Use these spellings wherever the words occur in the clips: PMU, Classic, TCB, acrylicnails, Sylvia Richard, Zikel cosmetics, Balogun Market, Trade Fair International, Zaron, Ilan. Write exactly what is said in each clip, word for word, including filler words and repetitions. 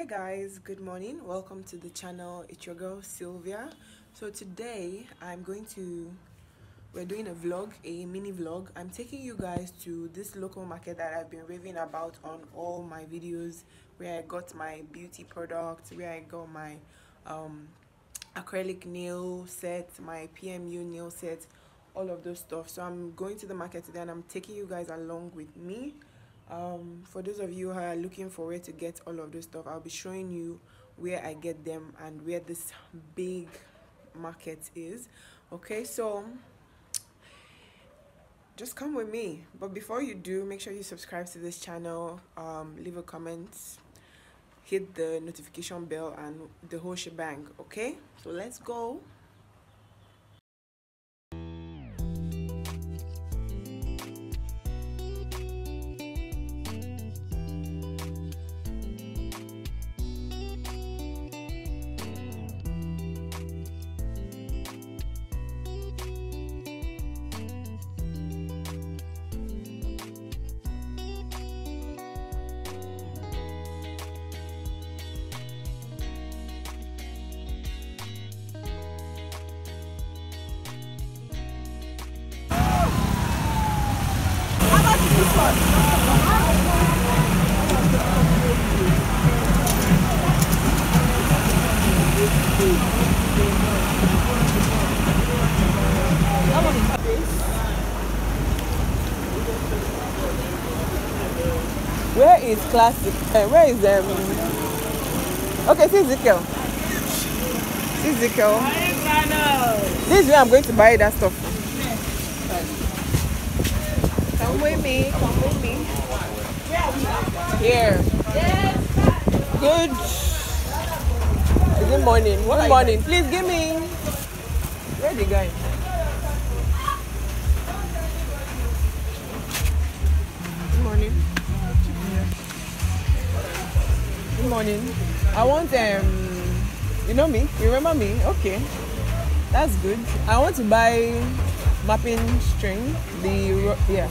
Hey guys, good morning, welcome to the channel. It's your girl Sylvia. So today I'm going to we're doing a vlog, a mini vlog. I'm taking you guys to this local market that I've been raving about on all my videos, where I got my beauty products, where I got my um acrylic nail set, my P M U nail set, all of those stuff. So I'm going to the market today and I'm taking you guys along with me. Um, for those of you who are looking for where to get all of this stuff, I'll be showing you where I get them and where this big market is. Okay, so just come with me. But before you do, make sure you subscribe to this channel, um, leave a comment, hit the notification bell and the whole shebang. Okay, so let's go. Where is Classic? Uh, where is them? Um... Okay, see Zikel. See Zikel. This is where I'm going to buy that stuff. Come with me. Come with me. Here. Good. Good morning. Good morning. Please give me. Where the guy? Good morning. Good morning. I want um. You know me. You remember me? Okay. That's good. I want to buy mapping string, the yeah,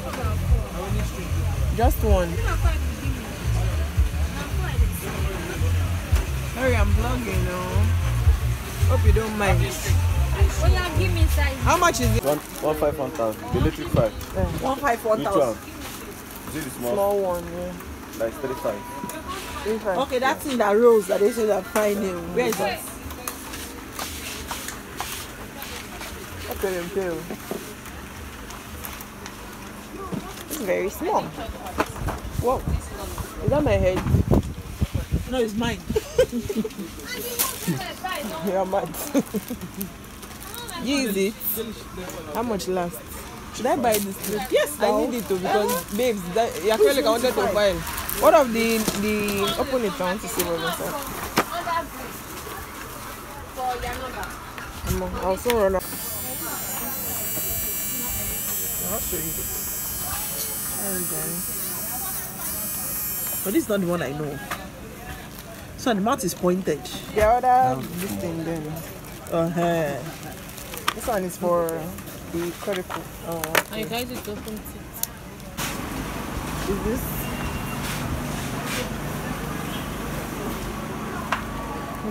just one. Sorry, I'm vlogging now. Hope you don't mind. How much is it? One, one five one thousand. The electric five. Yeah. One five one thousand. This is small. Small one, yeah. Like thirty five. Thirty five. Okay, that's in the rolls that they should have fine nail. Where is that? Okay, them too. It's very small. Whoa. Is that my head? No, it's mine. You're mad. Use it. How much last? Should I buy this thing? Yes, now. I need it too because, babes, that, the acrylic I wanted to buy. What of the, the open it down to see what was up? I also run out. Not but this is not the one I know. So the mouth is pointed. The other, this thing then. Uh -huh. This one is for the cuticle. Oh, okay. I guys just open it. Is this?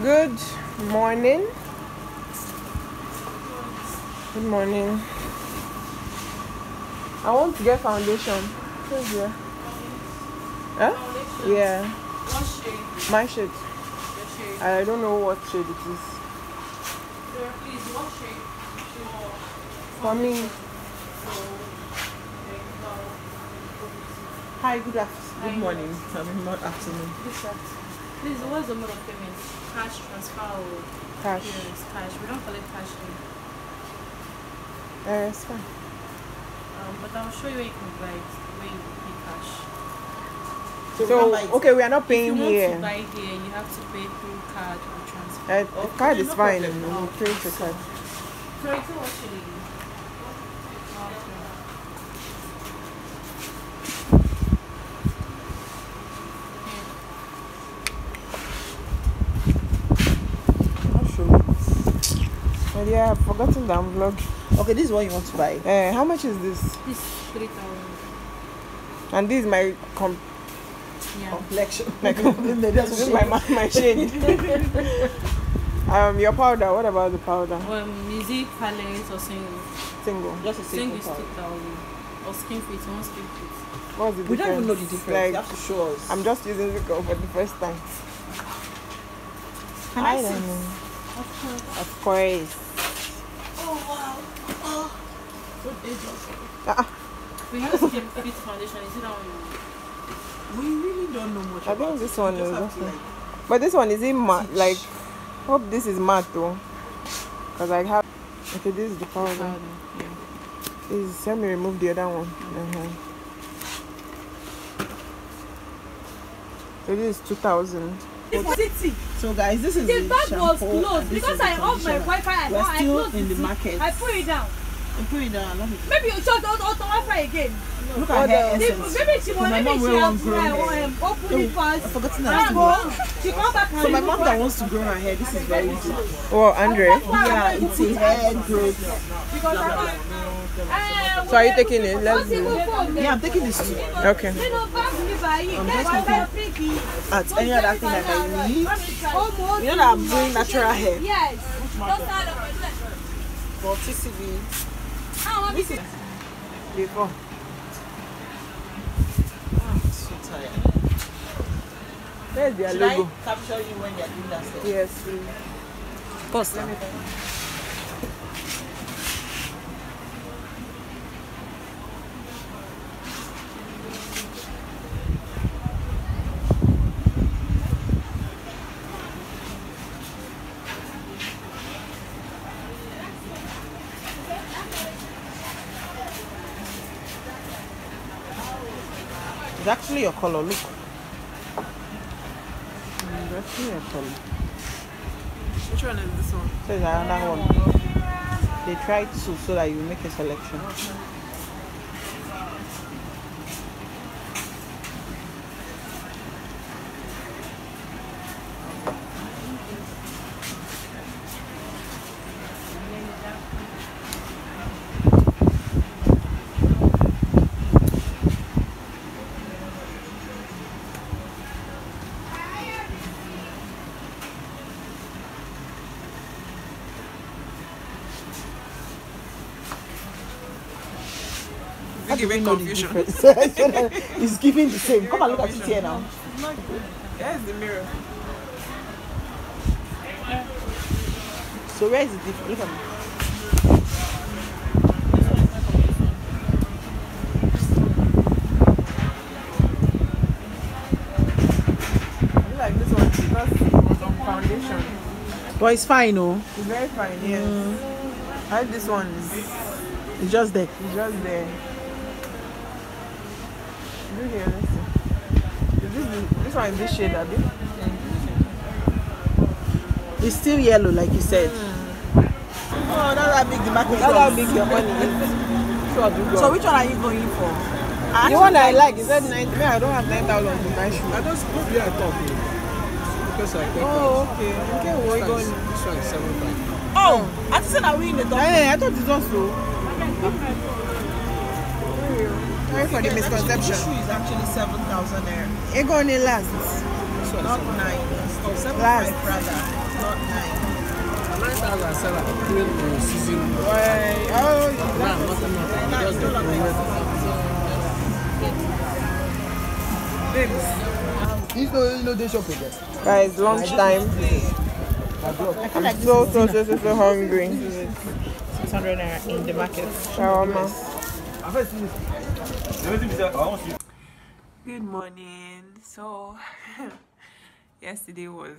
Good morning. Good morning. I want to get foundation. Who's here? Huh? Foundation. Yeah. What shade? My shade. shade. I don't know what shade it is. Sir, please, what shade? For me. Hi, good afternoon. Good morning. I mean, not afternoon. Please, what's the mode of payment? Cash, transfer, or cash? Yes, cash. We don't collect cash here. Uh, it's fine. Um, but I'll show you where you can buy it, where you pay cash. So, so okay, we are not paying if you want here. To buy here, you have to pay through card or transfer. Uh, the okay, card is no fine. We'll oh, pay the card. So it's not actually. Oh yeah, I've forgotten that I'm vlogging. Okay, this is what you want to buy. Uh, how much is this? This is three thousand. And this is my comp yeah. complexion. Like, this is my, my shade. Um, your powder, what about the powder? Um, is it palette or single? Single. Just a single. Single is two thousand. Or skin fit, one skin fit. What's the difference? We don't even know the difference. Like, you have to show us. I'm just using Zikel for the first time. Can I, I don't know. Of course. Oh, wow. Oh. What is this? Uh-uh. We have skin fit foundation. Is it that one? We really don't know much I about it. I think this one is. Like, but this one is in matte. Like, I hope this is matte though. Because I have. Okay, this is the powder. powder. Yeah. Is let me remove the other one. Okay. Uh-huh. So this is two thousand. So guys, this is the, the bag was closed because I off my Wi-Fi. I We're still I closed in the market. I put it down. I put it down. Let me. Maybe you shut out the Wi-Fi again. No. Look at her essence. Maybe she won't. Maybe she has to um, open it first. I forgot that. She come back. So my mom that wants to grow her hair. This is very easy. Oh, Andre. Yeah, it's a hair growth. Because I'm. So are you taking it? Let's do it. Yeah, I'm taking this too. Okay. I'm just looking at any other thing that I can use. You know that I'm doing natural hair. Yes. For T C B. This is before. I'm so tired. Where's their logo? Should I capture you when they're doing that stuff? Yes, please. Post. Let me find. Actually your color, look. Mm, that's your color. Which one is this one? So it's another one. They try to so that you make a selection. Okay. Giving confusion. It's giving the same. Come and look at it here now. There's the mirror. So where is the difference? Look at me. I like this one because it's on foundation. But it's fine, no? It's very fine, yes. Mm. I like this one. It's, it's just there. It's just there. Here, let's see. Is this, this, this one is this shade, Abby? It's still yellow, like you said. Mm. Oh, that's how big the market. That's how big your money is. So, so which one are you going for? I the one I like is that nine. I don't have nine thousand to buy shoes. I just put where I thought because I. Oh, okay. Okay, where are you going? This one is seven five. Oh, I said I win the top. Hey, I thought it's also. Sorry for the misconception. Actually, the issue is actually seven thousand there. It gonna last. So not nine. Oh, seven last. Five, brother. Not nine. nine thousand season. Why? Oh, no, not enough. It's no, it's no day shop again. Guys, lunchtime. I feel like I'm so, so, so, so, so hungry. six hundred naira in the market. Shawarma. Good morning. So yesterday was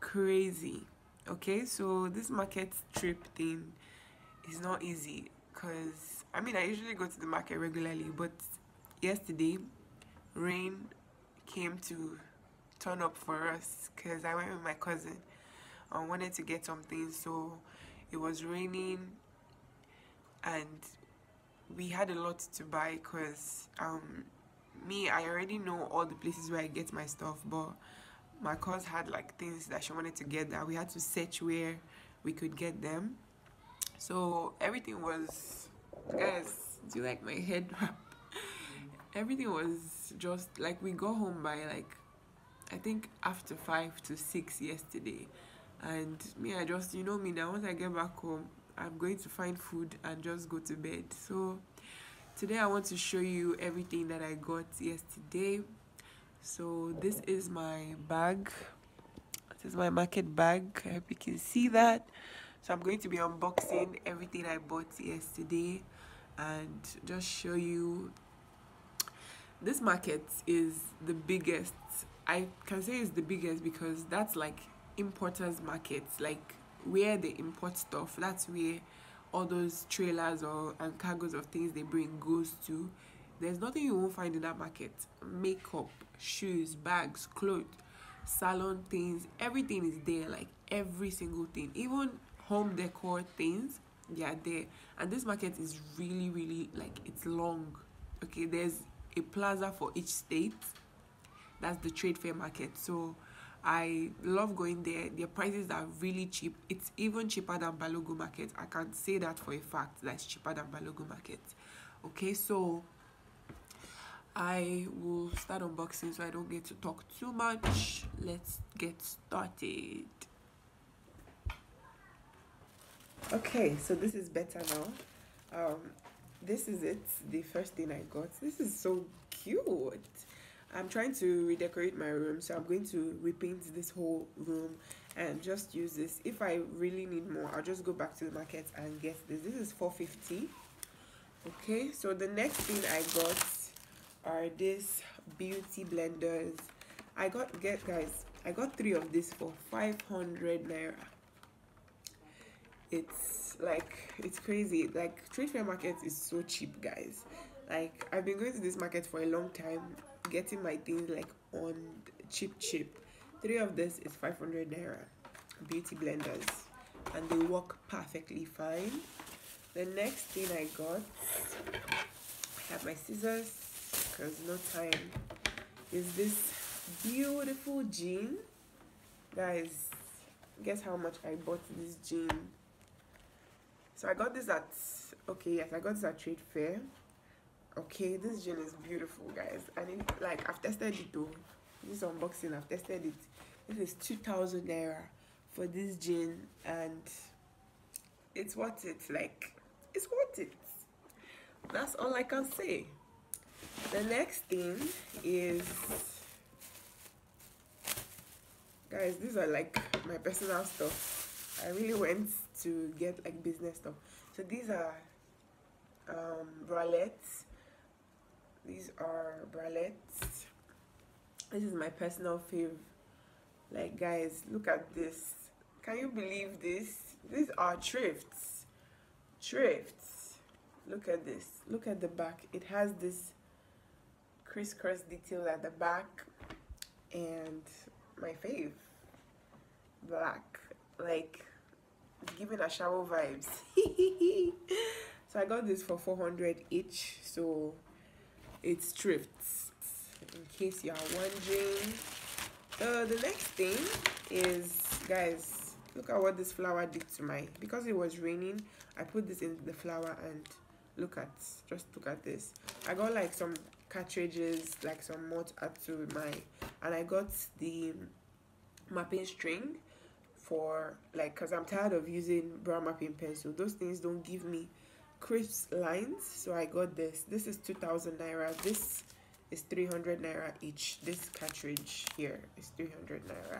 crazy. Okay, so this market trip thing is not easy because I mean I usually go to the market regularly, but yesterday rain came to turn up for us because I went with my cousin and wanted to get something, so it was raining and we had a lot to buy because um me I already know all the places where I get my stuff, but my cause had like things that she wanted to get that we had to search where we could get them. So everything was, guys, do you like my head wrap? everything was just like, we got home by like I think after five to six yesterday, and me, I just, you know me now, once I get back home I'm going to find food and just go to bed. So today I want to show you everything that I got yesterday. So this is my bag, this is my market bag, I hope you can see that. So I'm going to be unboxing everything I bought yesterday and just show you. This market is the biggest, I can say it's the biggest, because that's like importers markets, like where they import stuff. That's where all those trailers or and cargoes of things they bring goes to. There's nothing you won't find in that market: makeup, shoes, bags, clothes, salon things, everything is there, like every single thing, even home decor things, they are there. And this market is really really like, it's long. Okay, there's a plaza for each state. That's the Trade Fair Market. So I love going there. Their prices are really cheap. It's even cheaper than Balogun Market. I can say that for a fact, that's cheaper than Balogun Market. Okay, so I will start unboxing so I don't get to talk too much. Let's get started. Okay, so this is better now. Um, this is it, the first thing I got. This is so cute. I'm trying to redecorate my room, so I'm going to repaint this whole room and just use this. If I really need more, I'll just go back to the market and get this. This is four fifty. Okay, so the next thing I got are these beauty blenders. I got, get guys, I got three of these for five hundred naira. It's like, it's crazy. Like, Trade Fair Market is so cheap, guys. Like, I've been going to this market for a long time, getting my things like on cheap cheap. Three of this is five hundred naira, beauty blenders, and they work perfectly fine. The next thing I got, I have my scissors because no time, is this beautiful jean. Guys, guess how much I bought this jean. So I got this at, okay, yes, I got this at Trade Fair. Okay, this jean is beautiful, guys. I mean, like, I've tested it though. This unboxing, I've tested it. This is two thousand naira for this jean, and it's worth it. Like, it's worth it. That's all I can say. The next thing is, guys, these are like my personal stuff. I really went to get like business stuff. So these are um, bralettes. These are bralettes. This is my personal fave. Like, guys, look at this. Can you believe this? These are thrifts. Thrifts. Look at this. Look at the back. It has this crisscross detail at the back. And my fave, black. Like, it's giving a shower vibes. So I got this for four hundred each. So it's thrifts, in case you are wondering. Uh, the next thing is, guys, look at what this flower did to my, because it was raining, I put this in the flower, and look at, just look at this. I got like some cartridges, like some moth add to my, and I got the mapping string for, like, because I'm tired of using brown mapping pencil. Those things don't give me crisp lines, so I got this. This is two thousand naira. This is three hundred naira each. This cartridge here is three hundred naira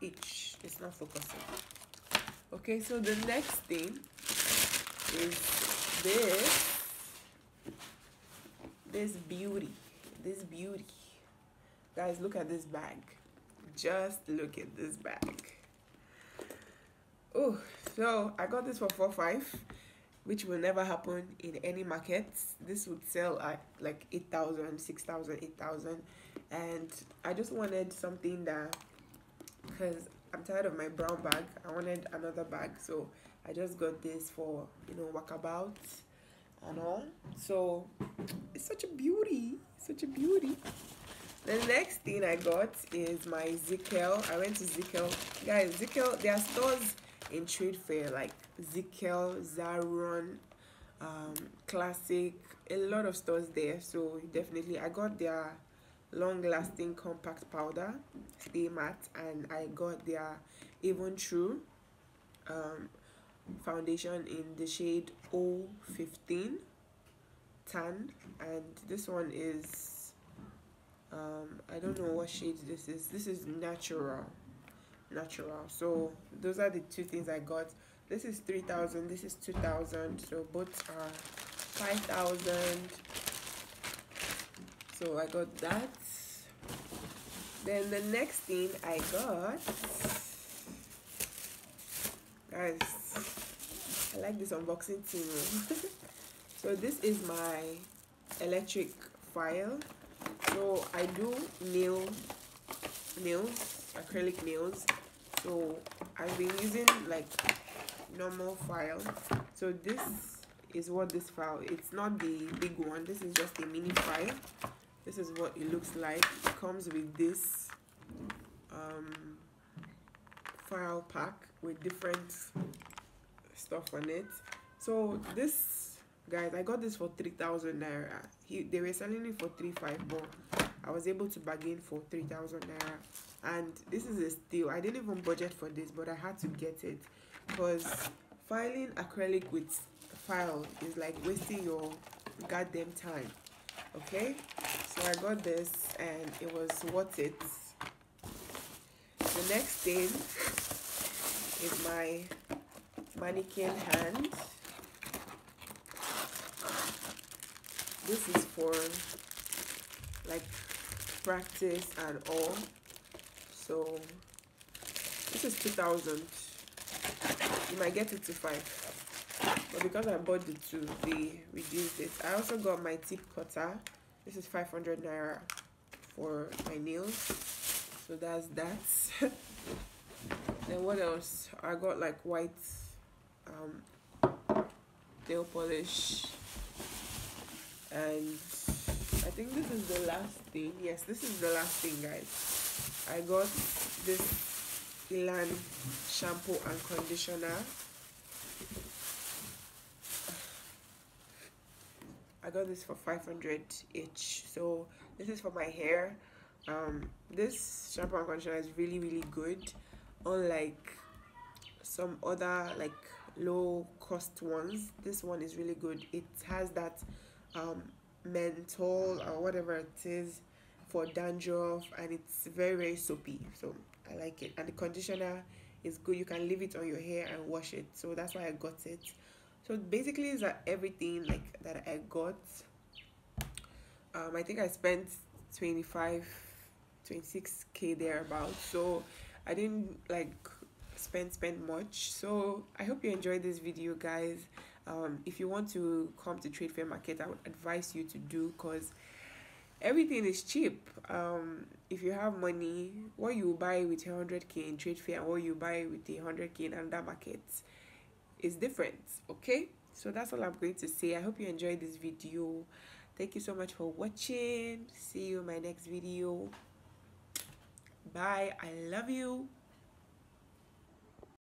each. It's not focusing. Okay, so the next thing is this this beauty this beauty guys, look at this bag. Just look at this bag. Oh, so I got this for four five, which will never happen in any market. This would sell at like eight thousand, six thousand, eight thousand. And I just wanted something that, because I'm tired of my brown bag, I wanted another bag. So I just got this for, you know, walkabout and all. So it's such a beauty, such a beauty. The next thing I got is my Zikel. I went to Zikel. Guys, Zikel, there are stores in Trade Fair like Zikel, Zaron, um Classic, a lot of stores there. So definitely I got their long lasting compact powder, stay matte, and I got their Even True um foundation in the shade O fifteen tan, and this one is um I don't know what shade this is. This is natural natural. So those are the two things I got. This is three thousand, this is two thousand, so both are five thousand. So I got that. Then the next thing I got, guys, I like this unboxing thing. So this is my electric file. So I do nail nails, acrylic nails. So I've been using like normal file. So this is what this file, it's not the big one, this is just a mini file. This is what it looks like. It comes with this um, file pack with different stuff on it. So this, guys, I got this for three thousand naira. He, they were selling it for three five, but I was able to bargain for three thousand naira. And this is a steal. I didn't even budget for this, but I had to get it because filing acrylic with file is like wasting your goddamn time. Okay, so I got this and it was worth it. The next thing is my mannequin hand. This is for like practice and all. So this is two thousand. You might get it to five, but because I bought the two, they reduced it. I also got my tip cutter. This is five hundred naira for my nails. So that's that. Then what else? I got like white um, nail polish. And I think this is the last thing. Yes, this is the last thing, guys. I got this Ilan shampoo and conditioner. I got this for five hundred each. So this is for my hair. Um, this shampoo and conditioner is really, really good. Unlike some other like low cost ones, this one is really good. It has that um menthol or whatever it is for dandruff, and it's very very soapy, so I like it. And the conditioner is good. You can leave it on your hair and wash it, so that's why I got it. So basically is that everything like that I got. um I think I spent twenty-five twenty-six K thereabouts, so I didn't like spend spend much. So I hope you enjoyed this video, guys. Um, if you want to come to Trade Fair Market, I would advise you to do, because everything is cheap. Um, if you have money, what you buy with one hundred K in Trade Fair and what you buy with the one hundred K in another market is different, okay? So that's all I'm going to say. I hope you enjoyed this video. Thank you so much for watching. See you in my next video. Bye. I love you.